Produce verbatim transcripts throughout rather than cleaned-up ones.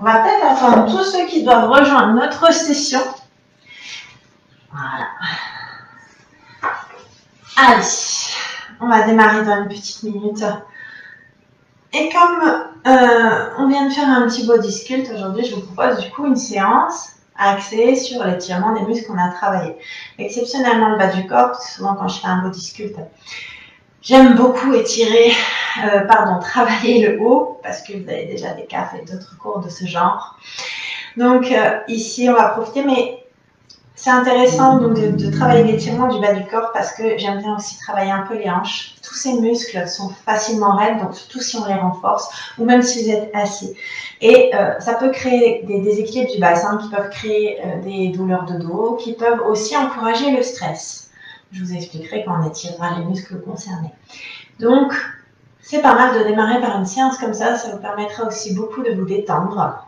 On va peut-être attendre tous ceux qui doivent rejoindre notre session. Voilà. Allez, on va démarrer dans une petite minute. Et comme euh, on vient de faire un petit body sculpt aujourd'hui, je vous propose du coup une séance axée sur l'étirement des muscles qu'on a travaillé. Exceptionnellement le bas du corps, parce que souvent quand je fais un body sculpt, j'aime beaucoup étirer, euh, pardon, travailler le haut, parce que vous avez déjà des cas fait d'autres cours de ce genre. Donc euh, ici, on va profiter, mais c'est intéressant donc, de, de travailler l'étirement du bas du corps parce que j'aime bien aussi travailler un peu les hanches. Tous ces muscles sont facilement raides, donc surtout si on les renforce ou même si vous êtes assis. Et euh, ça peut créer des déséquilibres du bassin qui peuvent créer euh, des douleurs de dos, qui peuvent aussi encourager le stress. Je vous expliquerai quand on étirera les muscles concernés. Donc, c'est pas mal de démarrer par une séance comme ça. Ça vous permettra aussi beaucoup de vous détendre.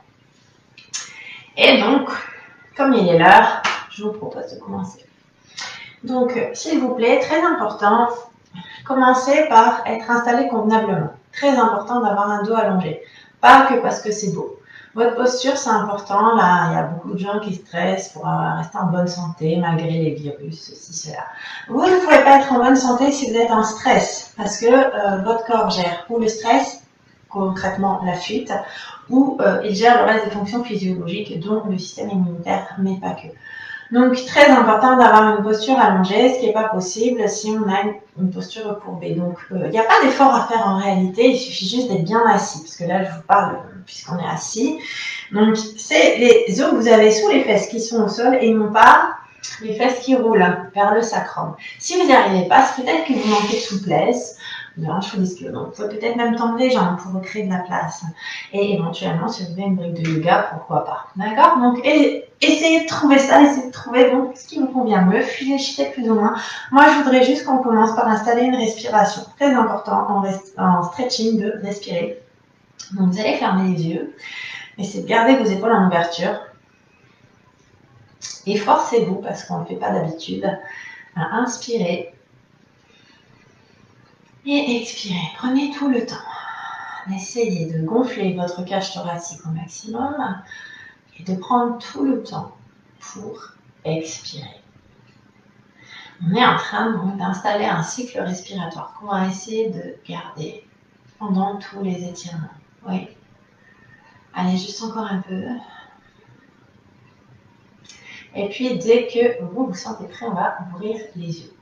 Et donc, comme il est l'heure, je vous propose de commencer. Donc, s'il vous plaît, très important, commencez par être installé convenablement. Très important d'avoir un dos allongé. Pas que parce que c'est beau. Votre posture, c'est important. Là, il y a beaucoup de gens qui stressent pour rester en bonne santé malgré les virus, ceci, cela. Vous ne pouvez pas être en bonne santé si vous êtes en stress parce que euh, votre corps gère ou le stress, concrètement la fuite, ou euh, il gère le reste des fonctions physiologiques, dont le système immunitaire, mais pas que. Donc, très important d'avoir une posture allongée, ce qui n'est pas possible si on a une posture recourbée. Donc, il euh, n'y a pas d'effort à faire en réalité, il suffit juste d'être bien assis, parce que là, je vous parle puisqu'on est assis. Donc, c'est les os que vous avez sous les fesses qui sont au sol et non pas les fesses qui roulent vers le sacrum. Si vous n'y arrivez pas, c'est peut-être que vous manquez de souplesse, de hanches ou disque. Donc, vous pouvez peut-être même tendre les jambes pour recréer de la place. Et éventuellement, si vous avez une brique de yoga, pourquoi pas. D'accord? Donc, et, essayez de trouver ça, essayez de trouver donc ce qui vous convient mieux, fléchissez plus ou moins. Moi, je voudrais juste qu'on commence par installer une respiration. Très important en, en stretching de respirer. Donc, vous allez fermer les yeux. Essayez de garder vos épaules en ouverture. Et forcez-vous, parce qu'on ne le fait pas d'habitude, à inspirer et expirer. Prenez tout le temps. Essayez de gonfler votre cage thoracique au maximum et de prendre tout le temps pour expirer. On est en train donc d'installer un cycle respiratoire qu'on va essayer de garder pendant tous les étirements. Oui. Allez, juste encore un peu. Et puis, dès que vous vous sentez prêt, on va ouvrir les yeux.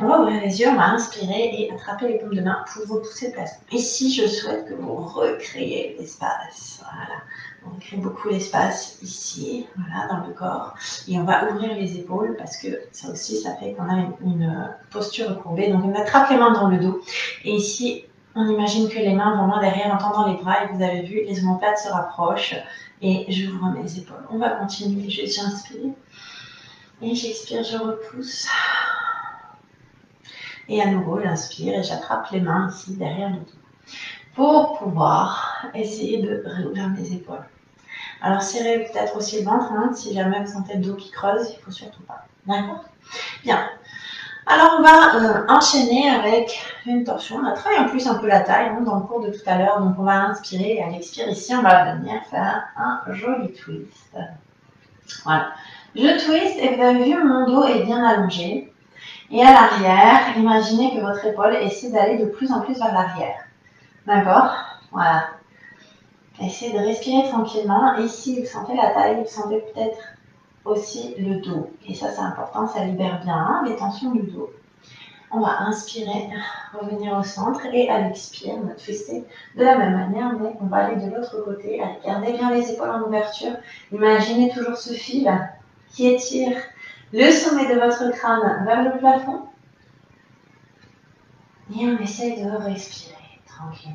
On va ouvrir les yeux, on va inspirer et attraper les paumes de main pour vous pousser de place. Ici, je souhaite que vous recréez l'espace. Voilà. On crée beaucoup l'espace ici, voilà, dans le corps. Et on va ouvrir les épaules parce que ça aussi, ça fait qu'on a une, une posture courbée. Donc, on attrape les mains dans le dos. Et ici, on imagine que les mains vont loin derrière en tendant les bras. Et vous avez vu, les omoplates se rapprochent. Et je vous remets les épaules. On va continuer. Juste j'inspire. Et j'expire, je repousse. Et à nouveau, j'inspire et j'attrape les mains ici derrière le dos. Pour pouvoir essayer de réouvrir mes épaules. Alors, serrez peut-être aussi le ventre. Hein, si jamais vous sentez le dos qui creuse, il ne faut surtout pas. D'accord? Bien. Alors, on va euh, enchaîner avec une torsion. On a travaillé en plus un peu la taille hein, dans le cours de tout à l'heure. Donc, on va inspirer et à l'expire ici, on va venir faire un joli twist. Voilà. Je twist et vous avez vu, mon dos est bien allongé. Et à l'arrière, imaginez que votre épaule essaie d'aller de plus en plus vers l'arrière. D'accord? Voilà. Essayez de respirer tranquillement. Et si vous sentez la taille, vous sentez peut-être aussi le dos. Et ça, c'est important, ça libère bien hein, les tensions du dos. On va inspirer, revenir au centre et à l'expire, on va twister de la même manière, mais on va aller de l'autre côté. Allez, gardez bien les épaules en ouverture. Imaginez toujours ce fil qui étire le sommet de votre crâne vers le plafond. Et on essaie de respirer tranquillement.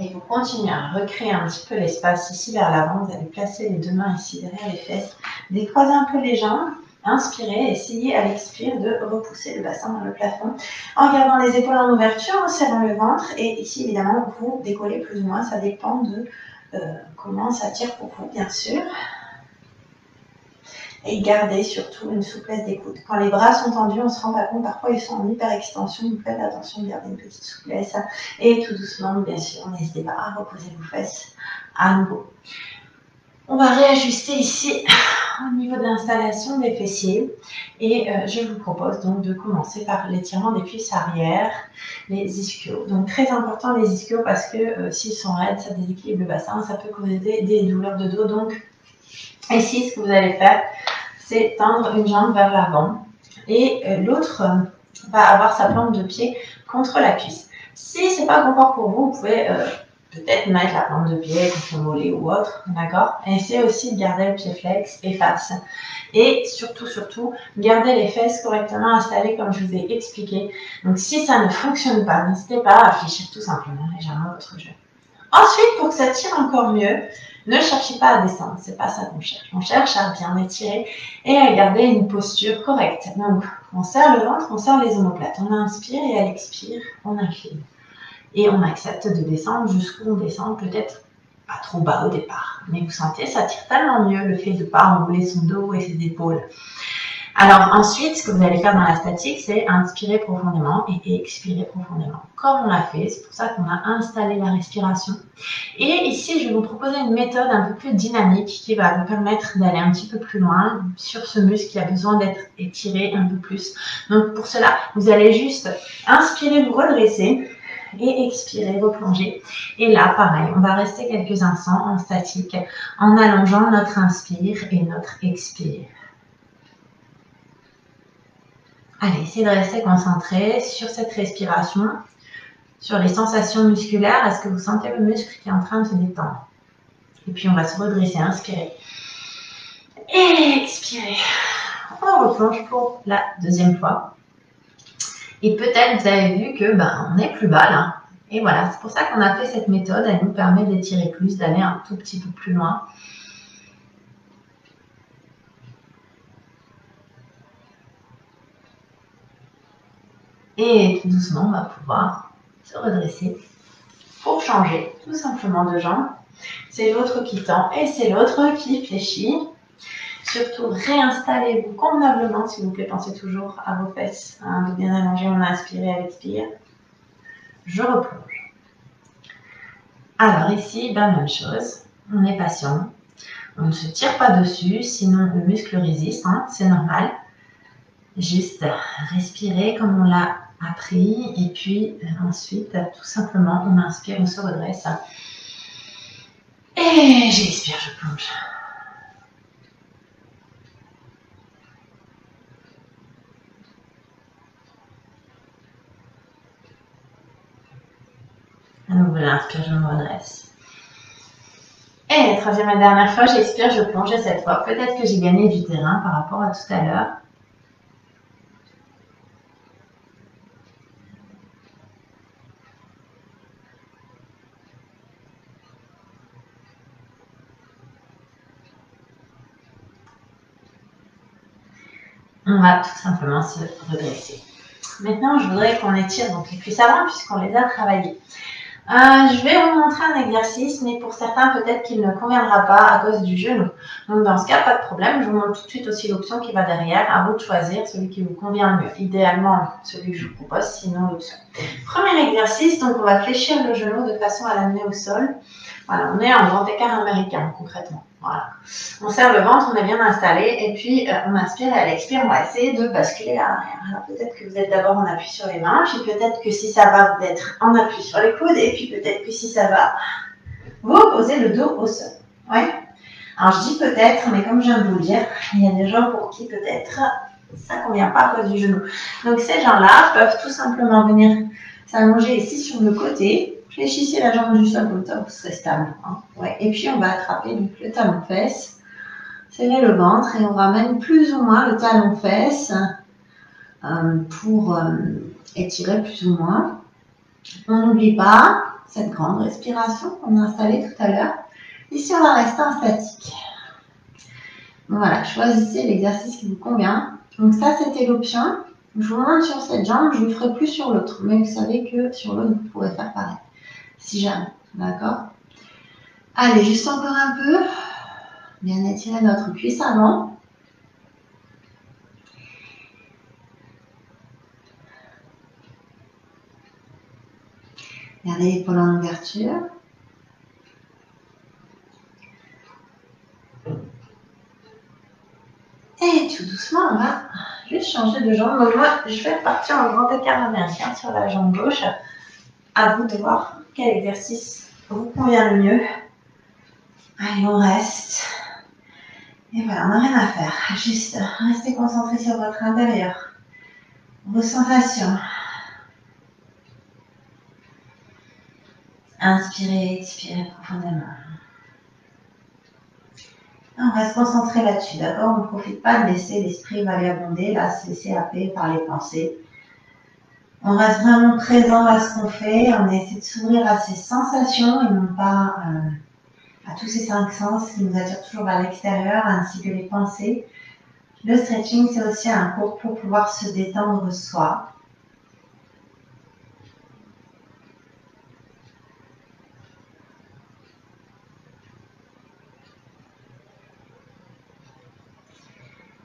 Et vous continuez à recréer un petit peu l'espace ici vers l'avant. Vous allez placer les deux mains ici derrière les fesses. Décroisez un peu les jambes. Inspirez. Essayez à l'expire de repousser le bassin dans le plafond. En gardant les épaules en ouverture, en serrant le ventre. Et ici, évidemment, vous décollez plus ou moins. Ça dépend de euh, comment ça tire pour vous, bien sûr. et garder surtout une souplesse des coudes. Quand les bras sont tendus, on se rend pas compte, parfois ils sont en hyperextension, donc faites attention de garder une petite souplesse et tout doucement, bien sûr, n'hésitez pas à reposer vos fesses à nouveau. On va réajuster ici au niveau de l'installation des fessiers et euh, je vous propose donc de commencer par l'étirement des cuisses arrière, les ischios. Donc très important les ischios parce que euh, s'ils sont raides, ça déséquilibre le bassin, ça peut causer des, des douleurs de dos. Donc ici, ce que vous allez faire, c'est tendre une jambe vers l'avant et euh, l'autre euh, va avoir sa plante de pied contre la cuisse. Si ce n'est pas confort pour vous, vous pouvez... Euh, peut-être mettre la plante de pied, contre le mollet ou autre, d'accord? Essayez aussi de garder le pied flex et face. Et surtout, surtout, gardez les fesses correctement installées comme je vous ai expliqué. Donc si ça ne fonctionne pas, n'hésitez pas à fléchir tout simplement légèrement votre genou. Ensuite, pour que ça tire encore mieux, ne cherchez pas à descendre, c'est pas ça qu'on cherche. On cherche à bien étirer et à garder une posture correcte. Donc, on serre le ventre, on serre les omoplates. On inspire et à l'expire, on incline. Et on accepte de descendre jusqu'où on descend, peut-être pas trop bas au départ. Mais vous sentez, ça tire tellement mieux le fait de ne pas enrouler son dos et ses épaules. Alors ensuite, ce que vous allez faire dans la statique, c'est inspirer profondément et expirer profondément. Comme on l'a fait, c'est pour ça qu'on a installé la respiration. Et ici, je vais vous proposer une méthode un peu plus dynamique qui va vous permettre d'aller un petit peu plus loin sur ce muscle qui a besoin d'être étiré un peu plus. Donc pour cela, vous allez juste inspirer, vous redresser. Et expirez, replonger. Et là, pareil, on va rester quelques instants en statique, en allongeant notre inspire et notre expire. Allez, essayez de rester concentré sur cette respiration, sur les sensations musculaires. Est-ce que vous sentez le muscle qui est en train de se détendre? Et puis, on va se redresser, inspirer. Et expirer. On replonge pour la deuxième fois. Et peut-être vous avez vu que ben, on est plus bas là. Et voilà, c'est pour ça qu'on a fait cette méthode. Elle nous permet d'étirer plus, d'aller un tout petit peu plus loin. Et tout doucement, on va pouvoir se redresser pour changer tout simplement de jambe. C'est l'autre qui tend et c'est l'autre qui fléchit. Surtout, réinstallez-vous convenablement, s'il vous plaît, pensez toujours à vos fesses. Hein, de bien allonger, on inspire et à l'expire. Je replonge. Alors ici, ben, même chose, on est patient. On ne se tire pas dessus, sinon le muscle résiste, hein, c'est normal. Juste respirer comme on l'a appris. Et puis euh, ensuite, tout simplement, on inspire, on se redresse. Et j'expire, je plonge. À nouveau, j'inspire, je me redresse. Et la troisième et dernière fois, j'expire, je plonge. Et cette fois, peut-être que j'ai gagné du terrain par rapport à tout à l'heure. On va tout simplement se redresser. Maintenant, je voudrais qu'on étire donc les cuisses avant puisqu'on les a travaillées. Euh, je vais vous montrer un exercice, mais pour certains, peut-être qu'il ne conviendra pas à cause du genou. Donc, dans ce cas, pas de problème. Je vous montre tout de suite aussi l'option qui va derrière. À vous de choisir celui qui vous convient le mieux. Idéalement, celui que je vous propose, sinon l'option. Premier exercice, donc on va fléchir le genou de façon à l'amener au sol. Voilà, on est en grand écart américain, concrètement. Voilà. On serre le ventre, on est bien installé. Et puis, euh, on inspire et à l'expire, on va essayer de basculer à l'arrière. Alors, peut-être que vous êtes d'abord en appui sur les mains. Puis, peut-être que si ça va, vous êtes en appui sur les coudes. Et puis, peut-être que si ça va, vous posez le dos au sol. Ouais. Alors, je dis peut-être, mais comme je viens de vous le dire, il y a des gens pour qui peut-être ça ne convient pas à cause du genou. Donc, ces gens-là peuvent tout simplement venir s'allonger ici sur le côté. Fléchissez la jambe du sol au top, vous serez stable. Hein. Ouais. Et puis, on va attraper donc, le talon-fesse, serrer le ventre et on ramène plus ou moins le talon-fesse euh, pour euh, étirer plus ou moins. On n'oublie pas cette grande respiration qu'on a installée tout à l'heure. Ici, on va rester en statique. Voilà, choisissez l'exercice qui vous convient. Donc ça, c'était l'option. Je vous montre sur cette jambe, je ne ferai plus sur l'autre. Mais vous savez que sur l'autre, vous pourrez faire pareil. Si jamais, d'accord? Allez, juste encore un peu. Bien étirer notre cuisse avant. Gardez l'épaule en ouverture. Et tout doucement, on va juste changer de jambe. Donc moi, je vais partir en grand écart américain sur la jambe gauche. À vous de voir quel exercice vous convient le mieux. Allez, on reste. Et voilà, on n'a rien à faire. Juste restez concentré sur votre intérieur, vos sensations. Inspirez, expirez profondément. On reste concentré là-dessus. D'abord, on ne profite pas de laisser l'esprit vagabonder, là, se laisser happer par les pensées. On reste vraiment présent à ce qu'on fait. On essaie de s'ouvrir à ces sensations et non pas euh, à tous ces cinq sens qui nous attirent toujours vers l'extérieur, ainsi que les pensées. Le stretching, c'est aussi un cours pour pouvoir se détendre soi.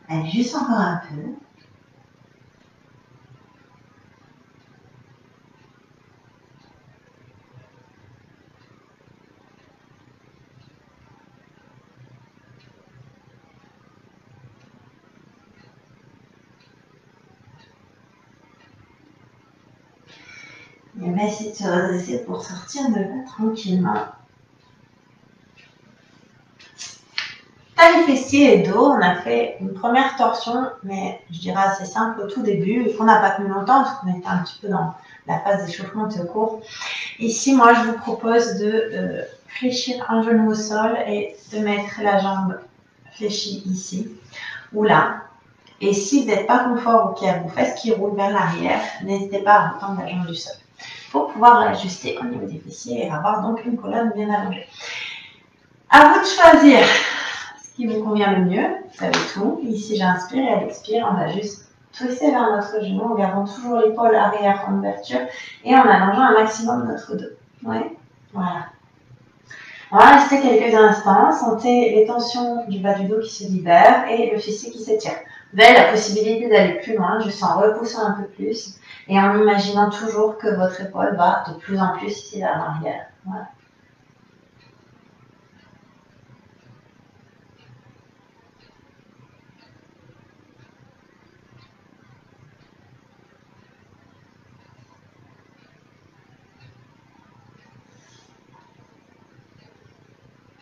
Allez, juste encore un peu. Et on va essayer de se redresser pour sortir de là tranquillement. Les fessiers et le dos, on a fait une première torsion, mais je dirais assez simple au tout début, qu'on n'a pas tenu longtemps parce qu'on était un petit peu dans la phase d'échauffement de secours. Ici, moi, je vous propose de euh, fléchir un genou au sol et de mettre la jambe fléchie ici ou là. Et si vous n'êtes pas confort ou qu'il y a vos fesses qui roulent vers l'arrière, n'hésitez pas à retendre la jambe du sol pour pouvoir ajuster au niveau des fessiers et avoir donc une colonne bien allongée. À vous de choisir qui vous convient le mieux, vous savez tout. Ici, j'inspire et à l'expire, on va juste pousser vers notre genou en gardant toujours l'épaule arrière en ouverture et en allongeant un maximum notre dos. Ouais. Voilà. On va rester quelques instants, sentez les tensions du bas du dos qui se libèrent et le fessier qui s'étire. Vous avez la possibilité d'aller plus loin, juste en repoussant un peu plus et en imaginant toujours que votre épaule va de plus en plus ici vers l'arrière. Voilà.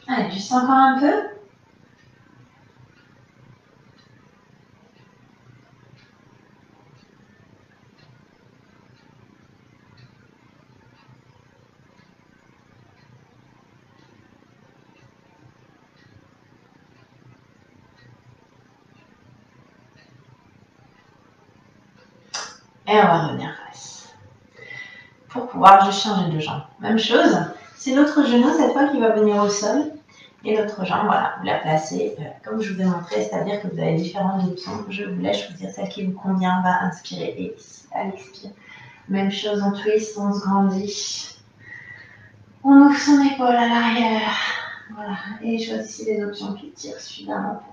Allez, juste encore un peu. Et on va revenir face. Pour pouvoir juste changer de jambe. Même chose, c'est l'autre genou cette fois qui va venir au sol. Et l'autre jambe, voilà, vous la placez euh, comme je vous ai montré, c'est-à-dire que vous avez différentes options. Je vous laisse choisir celle qui vous convient, va inspirer et à l'expire. Même chose, on twist, on se grandit. On ouvre son épaule à l'arrière. Voilà, et choisissez les options qui tirent suffisamment pour vous.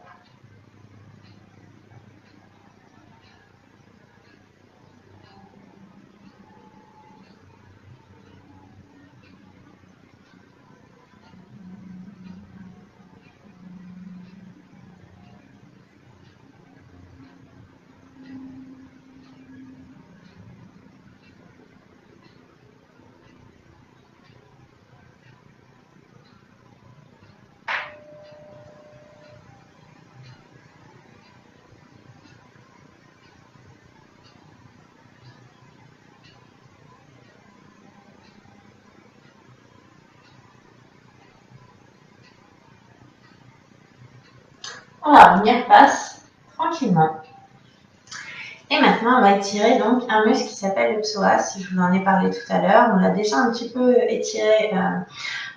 On va revenir face tranquillement. Et maintenant, on va étirer donc un muscle qui s'appelle le psoas. Je vous en ai parlé tout à l'heure. On l'a déjà un petit peu étiré euh,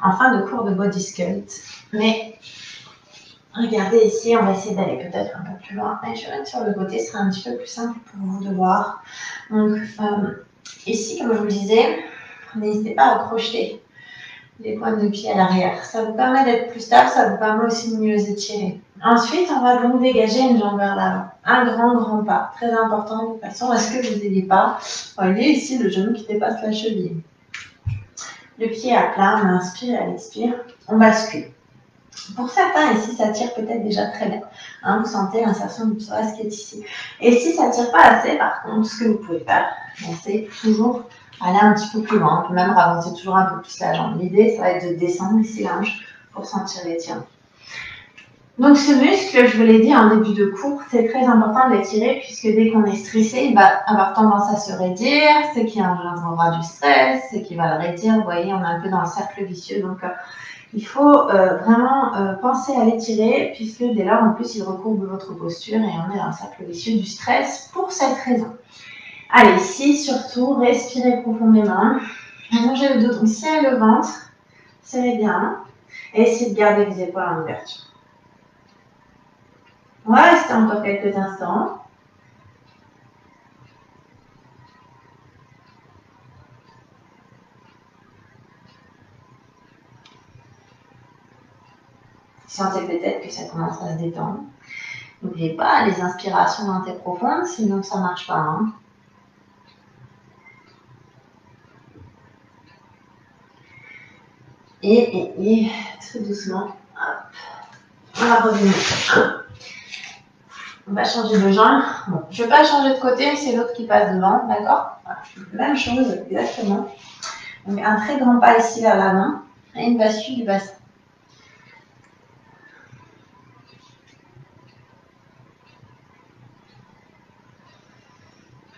en fin de cours de body sculpt. Mais regardez ici, on va essayer d'aller peut-être un peu plus loin. Et je vais mettre sur le côté, ce sera un petit peu plus simple pour vous de voir. Donc euh, ici, comme je vous le disais, n'hésitez pas à crocheter les pointes de pied à l'arrière. Ça vous permet d'être plus stable, ça vous permet aussi de mieux étirer. Ensuite, on va donc dégager une jambe vers l'avant. Un grand, grand pas. Très important, de toute façon, à ce que vous n'ayez pas. Voyez ici le genou qui dépasse la cheville. le pied à plat, on inspire, à l'expire, on bascule. Pour certains, ici, ça tire peut-être déjà très bien. Hein, vous sentez l'insertion du psoas qui est ici. Et si ça ne tire pas assez, par contre, ce que vous pouvez faire, c'est toujours aller un petit peu plus loin. On peut même ravancer toujours un peu plus la jambe. L'idée, ça va être de descendre ici large pour sentir l'étirement. Donc ce muscle, je vous l'ai dit en début de cours, c'est très important de l'étirer puisque dès qu'on est stressé, il va avoir tendance à se raidir, c'est qu'il y a un du stress, c'est qu'il va le raidir, vous voyez, on est un peu dans un cercle vicieux, donc euh, il faut euh, vraiment euh, penser à l'étirer puisque dès lors, en plus, il recourbe votre posture et on est dans un cercle vicieux du stress pour cette raison. Allez, ici, surtout, respirez profondément, allongez le dos, donc serrez le ventre, serrez bien et essayez de garder les épaules en ouverture. On va rester encore quelques instants. Sentez peut-être que ça commence à se détendre. N'oubliez pas les inspirations lentes et profondes, sinon ça ne marche pas. Hein. Et, et, et, très doucement, hop, on va revenir. On va changer de jambe. Bon, je ne vais pas changer de côté, c'est l'autre qui passe devant, d'accord? Voilà, même chose, exactement. Donc un très grand pas ici vers l'avant et une bascule du bassin.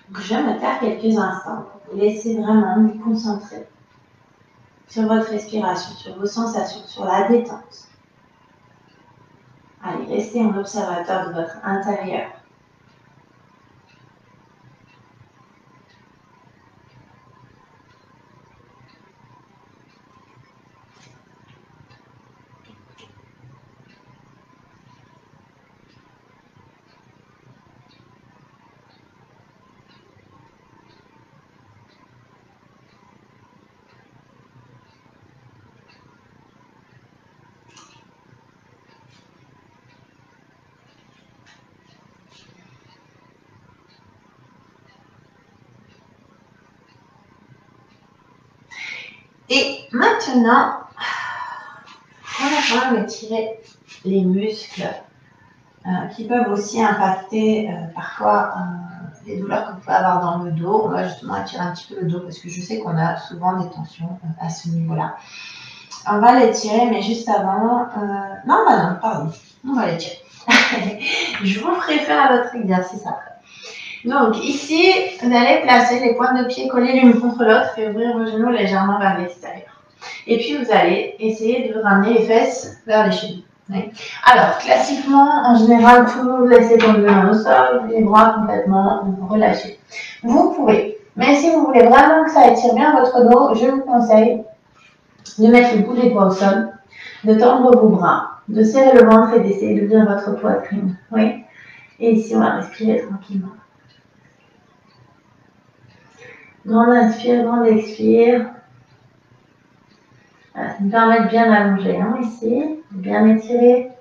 Donc, je vais me faire quelques instants. Laissez vraiment vous concentrer sur votre respiration, sur vos sensations, sur la détente. Allez, restez en observateur de votre intérieur. Et maintenant, on va quand même étirer les muscles euh, qui peuvent aussi impacter euh, parfois euh, les douleurs que vous pouvez avoir dans le dos. On va justement étirer un petit peu le dos parce que je sais qu'on a souvent des tensions euh, à ce niveau-là. On va l'étirer, mais juste avant... Euh... Non, bah non, pardon, on va l'étirer. Je vous ferai faire votre exercice après. Donc ici, vous allez placer les pointes de pied collées l'une contre l'autre et ouvrir vos genoux légèrement vers l'extérieur. Et puis vous allez essayer de ramener les fesses vers les chevilles. Oui. Alors classiquement, en général, tout le monde laisse tomber les mains au sol, les bras complètement relâchés. Vous pouvez, mais si vous voulez vraiment que ça étire bien votre dos, je vous conseille de mettre le bout des doigts au sol, de tendre vos bras, de serrer le ventre et d'essayer d'ouvrir votre poitrine. Oui. Et ici, on va respirer tranquillement. Grande inspire, grande expire. Voilà, ça nous permet de bien allonger, hein, ici, de bien étirer.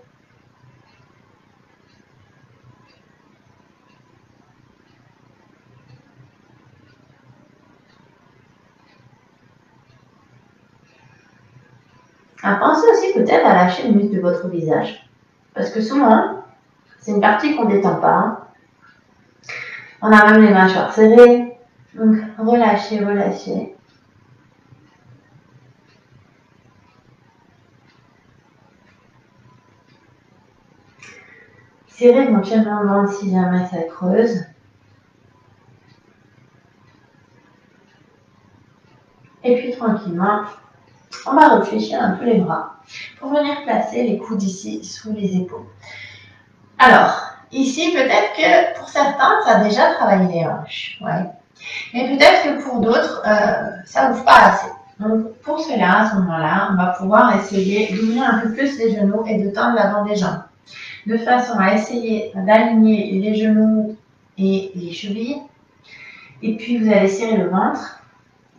Alors, pensez aussi peut-être à lâcher le muscle de votre visage. Parce que souvent, c'est une partie qu'on ne détend pas. Hein. On a même les mâchoires serrées. Donc, relâchez, relâchez. Serrez éventuellement le ventre si jamais ça creuse. Et puis, tranquillement, on va réfléchir un peu les bras pour venir placer les coudes ici sous les épaules. Alors, ici, peut-être que pour certains, ça a déjà travaillé les hanches. Ouais. Mais peut-être que pour d'autres, euh, ça n'ouvre pas assez. Donc pour cela, à ce moment-là, on va pouvoir essayer d'ouvrir un peu plus les genoux et de tendre l'avant des jambes. De façon à essayer d'aligner les genoux et les chevilles. Et puis vous allez serrer le ventre.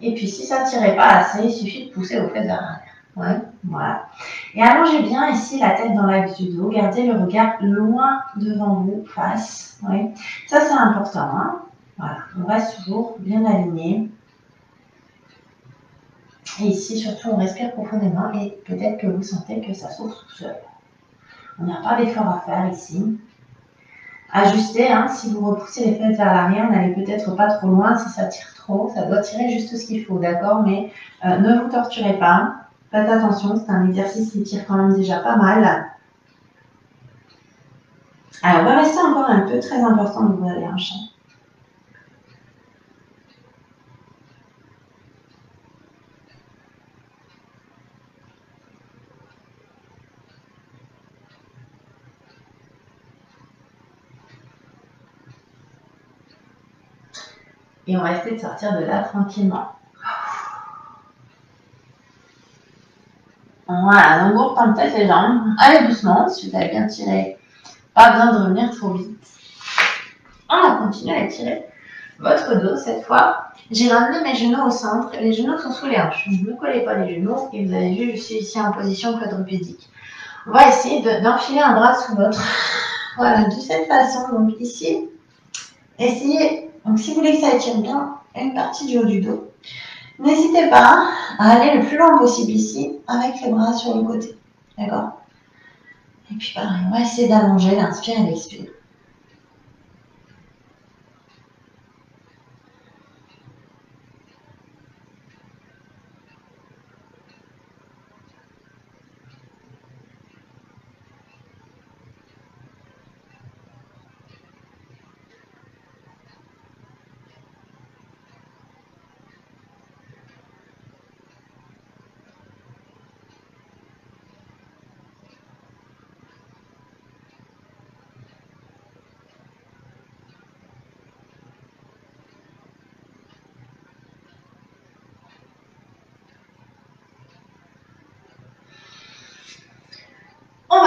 Et puis si ça ne tirait pas assez, il suffit de pousser vos fesses vers l'arrière. Ouais, voilà. Et allongez bien ici la tête dans l'axe du dos. Gardez le regard loin devant vous, face. Ouais. Ça c'est important, hein. Voilà, on reste toujours bien aligné. Et ici, surtout, on respire profondément et peut-être que vous sentez que ça s'ouvre tout seul. On n'a pas d'effort à faire ici. Ajustez, hein, si vous repoussez les fesses vers l'arrière, n'allez peut-être pas trop loin. Si ça tire trop, ça doit tirer juste ce qu'il faut, d'accord? Mais euh, ne vous torturez pas. Faites attention, c'est un exercice qui tire quand même déjà pas mal. Alors, on va rester encore un peu, très important de vous aller en champ. Et on va essayer de sortir de là tranquillement. Voilà, donc on reprend peut-être les jambes. Allez doucement, si vous avez bien tiré. Pas besoin de revenir trop vite. On va continuer à étirer votre dos cette fois. J'ai ramené mes genoux au centre. Les genoux sont sous les hanches. Je ne collais pas les genoux. Et vous avez vu, je suis ici en position quadrupédique. On va essayer d'enfiler un bras sous l'autre. Voilà, de cette façon. Donc ici, essayez. Donc si vous voulez que ça étire bien une partie du haut du dos, n'hésitez pas à aller le plus loin possible ici avec les bras sur le côté. D'accord? Et puis pareil, on va essayer d'allonger, d'inspirer et d'expirer.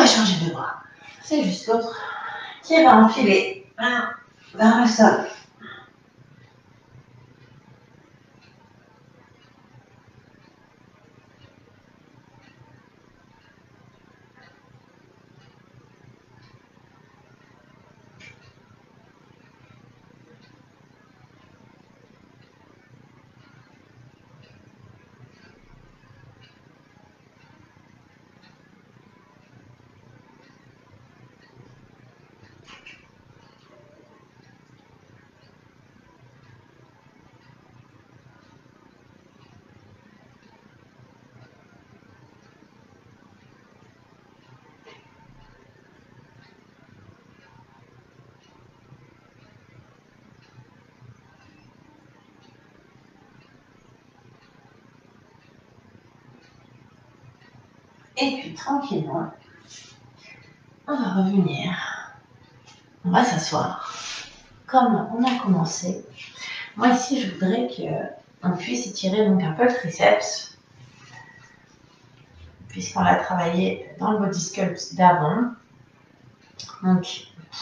Changer de bras, c'est juste l'autre qui va enfiler vers le sol. Et puis tranquillement, on va revenir, on va s'asseoir, comme on a commencé. Moi ici, je voudrais qu'on puisse étirer donc un peu le triceps, puisqu'on l'a travaillé dans le body sculpt d'avant. Donc,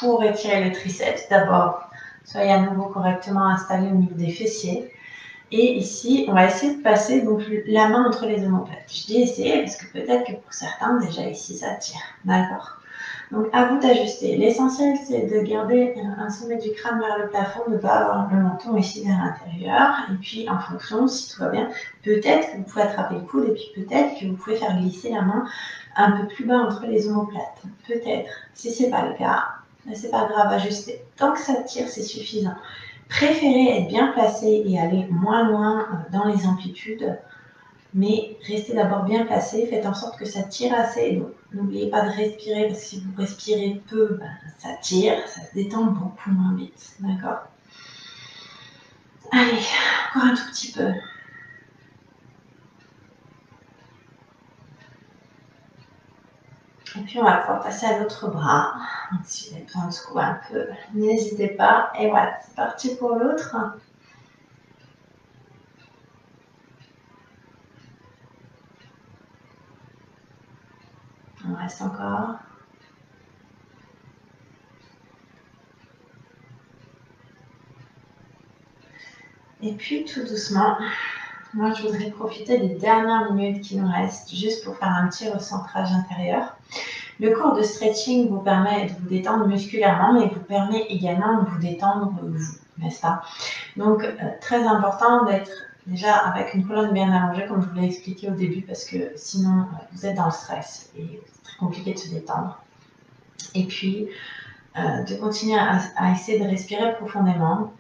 pour étirer les triceps, d'abord, soyez à nouveau correctement installé au niveau des fessiers. Et ici, on va essayer de passer donc, la main entre les omoplates. Je dis essayer parce que peut-être que pour certains, déjà ici, ça tire. D'accord? Donc, à vous d'ajuster. L'essentiel, c'est de garder un sommet du crâne vers le plafond, de ne pas avoir le menton ici vers l'intérieur. Et puis, en fonction, si tout va bien, peut-être que vous pouvez attraper le coude et puis peut-être que vous pouvez faire glisser la main un peu plus bas entre les omoplates. Peut-être. Si ce n'est pas le cas, c'est pas grave, ajustez. Tant que ça tire, c'est suffisant. Préférez être bien placé et aller moins loin dans les amplitudes, mais restez d'abord bien placé, faites en sorte que ça tire assez. Donc n'oubliez pas de respirer, parce que si vous respirez peu, ben, ça tire, ça se détend beaucoup moins vite. D'accord? Allez, encore un tout petit peu. Et puis on va pouvoir passer à l'autre bras. Donc, si vous avez besoin de secouer un peu, n'hésitez pas. Et voilà, c'est parti pour l'autre. On reste encore. Et puis tout doucement, moi je voudrais profiter des dernières minutes qui nous restent juste pour faire un petit recentrage intérieur. Le cours de stretching vous permet de vous détendre musculairement, mais vous permet également de vous détendre vous, n'est-ce pas? Donc, euh, très important d'être Déjà avec une colonne bien allongée, comme je vous l'ai expliqué au début, parce que sinon vous êtes dans le stress et c'est très compliqué de se détendre. Et puis euh, de continuer à, à essayer de respirer profondément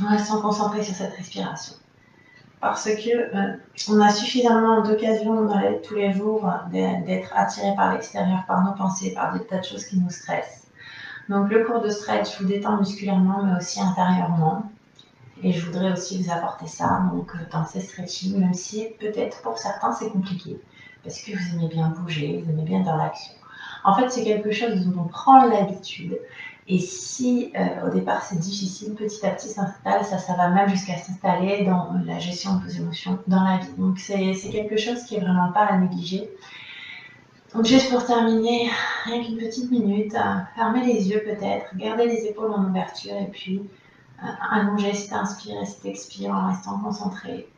en restant concentré sur cette respiration. Parce que euh, on a suffisamment d'occasions tous les jours d'être attiré par l'extérieur, par nos pensées, par des tas de choses qui nous stressent. Donc le cours de stretch vous détend musculairement mais aussi intérieurement. Et je voudrais aussi vous apporter ça donc, dans ces stretching, même si peut-être pour certains c'est compliqué, parce que vous aimez bien bouger, vous aimez bien dans l'action. En fait, c'est quelque chose dont on prend l'habitude, et si euh, au départ c'est difficile, petit à petit s'installe, ça, ça va même jusqu'à s'installer dans la gestion de vos émotions, dans la vie. Donc c'est quelque chose qui est vraiment pas à négliger. Donc juste pour terminer, rien qu'une petite minute, fermez les yeux peut-être, gardez les épaules en ouverture, et puis allonger, si t'inspires, si t'expires, en restant concentré.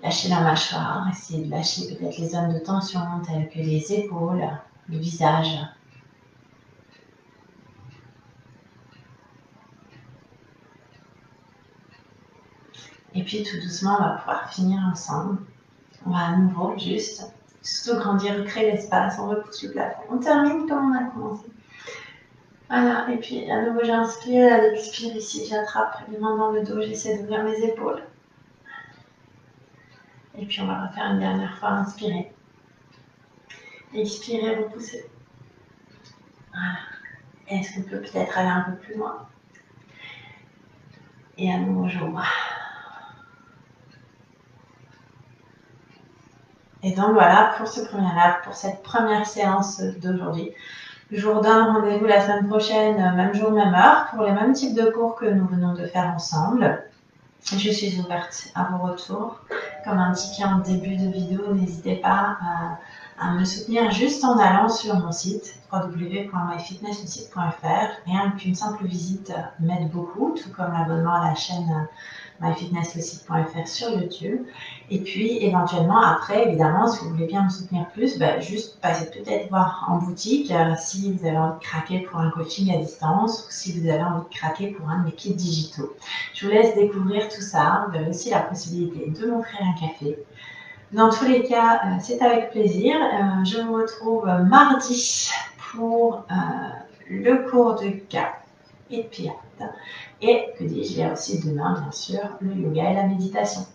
Lâchez la mâchoire, essayez de lâcher peut-être les zones de tension telles que les épaules, le visage. Et puis tout doucement, on va pouvoir finir ensemble. On va à nouveau juste s'agrandir, créer l'espace, on repousse le plafond. On termine comme on a commencé. Voilà, et puis à nouveau j'inspire, à l'expire ici, j'attrape les mains dans le dos, j'essaie d'ouvrir mes épaules. Et puis on va refaire une dernière fois, inspirer, expirer, repousser. Voilà. Est-ce qu'on peut peut-être aller un peu plus loin? Et à nouveau, j'ouvre. Et donc voilà pour ce premier live, pour cette première séance d'aujourd'hui. Je vous redonne rendez-vous la semaine prochaine, même jour, même heure, pour les mêmes types de cours que nous venons de faire ensemble. Je suis ouverte à vos retours. Comme indiqué en début de vidéo, n'hésitez pas à, à me soutenir juste en allant sur mon site w w w point my fitness le site point f r. Rien qu'une simple visite m'aide beaucoup, tout comme l'abonnement à la chaîne my fitness le site point f r sur YouTube. Et puis éventuellement après, évidemment, si vous voulez bien me soutenir plus, ben, juste passez peut-être voir en boutique euh, si vous avez envie de craquer pour un coaching à distance ou si vous avez envie de craquer pour un de mes kits digitaux. Je vous laisse découvrir tout ça. Vous avez aussi la possibilité de m'offrir un café. Dans tous les cas, euh, c'est avec plaisir. Euh, je vous retrouve mardi pour euh, le cours de K et de Pilates. Et que dis-je, il y a aussi demain, bien sûr, le yoga et la méditation.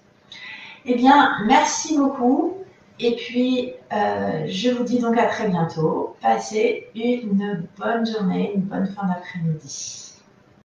Eh bien, merci beaucoup. Et puis, euh, je vous dis donc à très bientôt. Passez une bonne journée, une bonne fin d'après-midi.